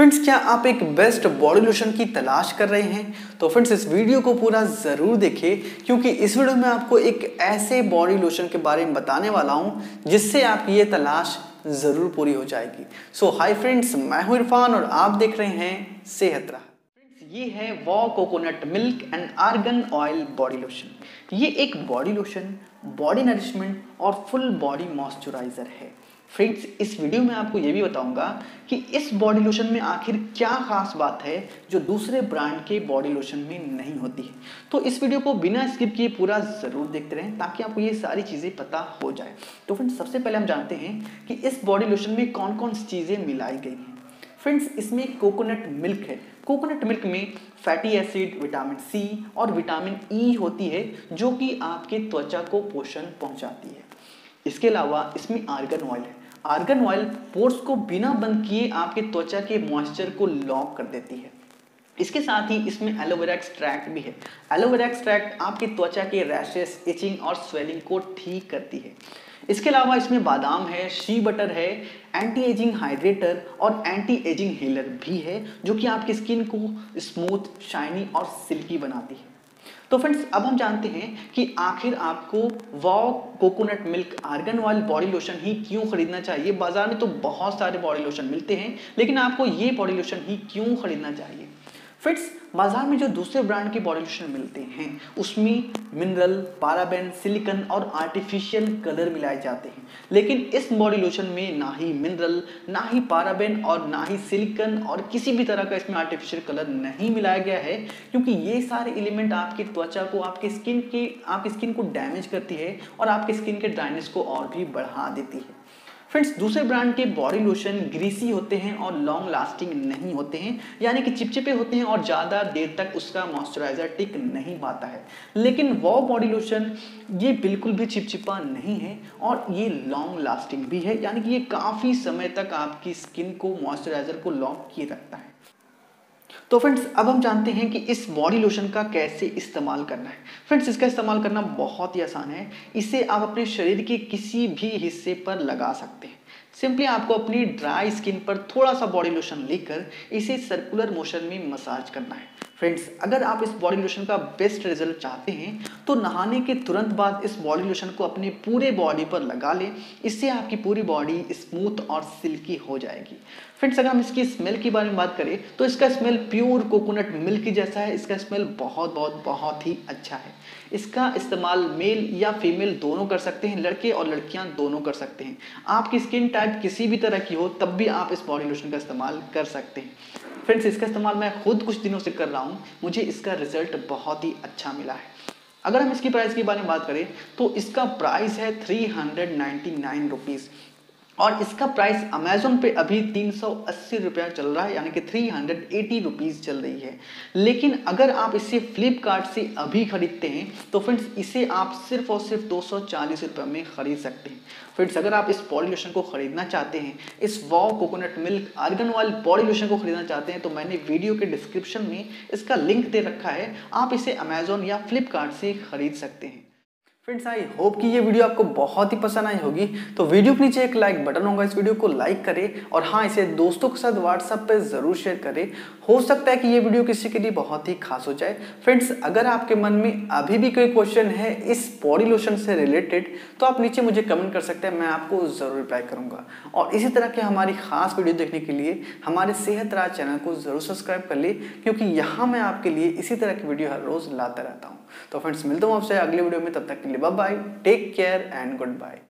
Friends, क्या आप एक बेस्ट बॉडी लोशन की तलाश कर रहे हैं? तो फ्रेंड्स, इस वीडियो को पूरा ज़रूर देखें, क्योंकि इस वीडियो में आपको एक ऐसे बॉडी लोशन के बारे में बताने वाला हूं जिससे आप ये तलाश ज़रूर पूरी हो जाएगी। सो हाय फ्रेंड्स, मैं हूं इरफान और आप देख रहे हैं सेहत राहत। ये है वो coconut milk and argan oil body lotion. ये एक बॉडी लोशन, बॉडी नरिशमेंट और फुल बॉडी मॉइस्चराइजर है। फ्रेंड्स, इस वीडियो में आपको ये भी बताऊंगा कि इस बॉडी लोशन में आखिर क्या खास बात है जो दूसरे ब्रांड के बॉडी लोशन में नहीं होती है। तो इस वीडियो को बिना स्किप किए पूरा ज़रूर देखते रहें ताकि आपको ये सारी चीज़ें पता हो जाए। तो फ्रेंड्स, सबसे पहले हम जानते हैं कि इस बॉडी लोशन में कौन कौन सी चीज़ें मिलाई गई हैं। फ्रेंड्स, इसमें कोकोनट मिल्क है। कोकोनट मिल्क में फैटी एसिड, विटामिन सी और विटामिन ई होती है जो कि आपके त्वचा को पोषण पहुंचाती है। इसके अलावा इसमें आर्गन ऑयल है। आर्गन ऑयल पोर्स को बिना बंद किए आपके त्वचा के मॉइस्चर को लॉक कर देती है। इसके साथ ही इसमें एलोवेरा एक्सट्रैक्ट भी है। एलोवेरा एक्सट्रैक्ट आपकी त्वचा के रैशेस, इचिंग और स्वेलिंग को ठीक करती है। इसके अलावा इसमें बादाम है, शी बटर है, एंटी एजिंग हाइड्रेटर और एंटी एजिंग हीलर भी है जो कि आपकी स्किन को स्मूथ, शाइनी और सिल्की बनाती है। तो फ्रेंड्स, अब हम जानते हैं कि आखिर आपको wow coconut milk argan oil body lotion ही क्यों खरीदना चाहिए। बाजार में तो बहुत सारे बॉडी लोशन मिलते हैं, लेकिन आपको ये बॉडी लोशन ही क्यों खरीदना चाहिए। फ्रेंड्स, बाजार में जो दूसरे ब्रांड के बॉडी लोशन मिलते हैं उसमें मिनरल, पाराबेन, सिलिकन और आर्टिफिशियल कलर मिलाए जाते हैं, लेकिन इस बॉडी लोशन में ना ही मिनरल, ना ही पाराबेन और ना ही सिलिकन और किसी भी तरह का इसमें आर्टिफिशियल कलर नहीं मिलाया गया है, क्योंकि ये सारे एलिमेंट आपकी त्वचा को, आपकी स्किन को डैमेज करती है और आपकी स्किन के ड्राइनेस को और भी बढ़ा देती है। फ्रेंड्स, दूसरे ब्रांड के बॉडी लोशन ग्रीसी होते हैं और लॉन्ग लास्टिंग नहीं होते हैं, यानी कि चिपचिपे होते हैं और ज़्यादा देर तक उसका मॉइस्चराइज़र टिक नहीं पाता है। लेकिन वो बॉडी लोशन ये बिल्कुल भी चिपचिपा नहीं है और ये लॉन्ग लास्टिंग भी है, यानी कि ये काफ़ी समय तक आपकी स्किन को, मॉइस्चराइज़र को लॉक किए रखता है। तो फ्रेंड्स, अब हम जानते हैं कि इस बॉडी लोशन का कैसे इस्तेमाल करना है। फ्रेंड्स, इसका इस्तेमाल करना बहुत ही आसान है। इसे आप अपने शरीर के किसी भी हिस्से पर लगा सकते हैं। सिंपली आपको अपनी ड्राई स्किन पर थोड़ा सा बॉडी लोशन लेकर इसे सर्कुलर मोशन में मसाज करना है। फ्रेंड्स, अगर आप इस बॉडी लोशन का बेस्ट रिजल्ट चाहते हैं तो नहाने के तुरंत बाद इस बॉडी लोशन को अपने पूरे बॉडी पर लगा लें। इससे आपकी पूरी बॉडी स्मूथ और सिल्की हो जाएगी। फ्रेंड्स, अगर हम इसकी स्मेल के बारे में बात करें तो इसका स्मेल प्योर कोकोनट मिल्क जैसा है। इसका स्मेल बहुत बहुत बहुत ही अच्छा है। इसका इस्तेमाल मेल या फीमेल दोनों कर सकते हैं, लड़के और लड़कियां दोनों कर सकते हैं। आपकी स्किन टाइप किसी भी तरह की हो तब भी आप इस बॉडी लोशन का इस्तेमाल कर सकते हैं। फ्रेंड्स, इसका इस्तेमाल मैं खुद कुछ दिनों से कर रहा हूँ, मुझे इसका रिजल्ट बहुत ही अच्छा मिला है। अगर हम इसकी प्राइस के बारे में बात करें तो इसका प्राइस है 399 रुपीज़ और इसका प्राइस अमेज़न पे अभी 380 रुपया चल रहा है, यानी कि 380 रुपीज़ चल रही है। लेकिन अगर आप इसे फ्लिपकार्ट से अभी ख़रीदते हैं तो फ्रेंड्स, इसे आप सिर्फ और सिर्फ 240 रुपये में ख़रीद सकते हैं। फ्रेंड्स, अगर आप इस बॉडी लोशन को ख़रीदना चाहते हैं, इस wow coconut milk argan oil body lotion को ख़रीदना चाहते हैं, तो मैंने वीडियो के डिस्क्रिप्शन में इसका लिंक दे रखा है। आप इसे अमेज़न या फ्लिपकार्ट से ख़रीद सकते हैं। फ्रेंड्स, आई होप कि ये वीडियो आपको बहुत ही पसंद आई होगी। तो वीडियो के नीचे एक लाइक बटन होगा, इस वीडियो को लाइक करें और हाँ, इसे दोस्तों के साथ व्हाट्सएप पे ज़रूर शेयर करें। हो सकता है कि ये वीडियो किसी के लिए बहुत ही खास हो जाए। फ्रेंड्स, अगर आपके मन में अभी भी कोई क्वेश्चन है इस बॉडी लोशन से रिलेटेड तो आप नीचे मुझे कमेंट कर सकते हैं, मैं आपको ज़रूर रिप्लाई करूँगा। और इसी तरह के हमारी खास वीडियो देखने के लिए हमारे सेहत राहत चैनल को ज़रूर सब्सक्राइब कर लें, क्योंकि यहाँ मैं आपके लिए इसी तरह की वीडियो हर रोज़ लाता रहता हूँ। तो फ्रेंड्स, मिलता हूँ आपसे अगले वीडियो में। तब तक के लिए bye bye, take care and good bye.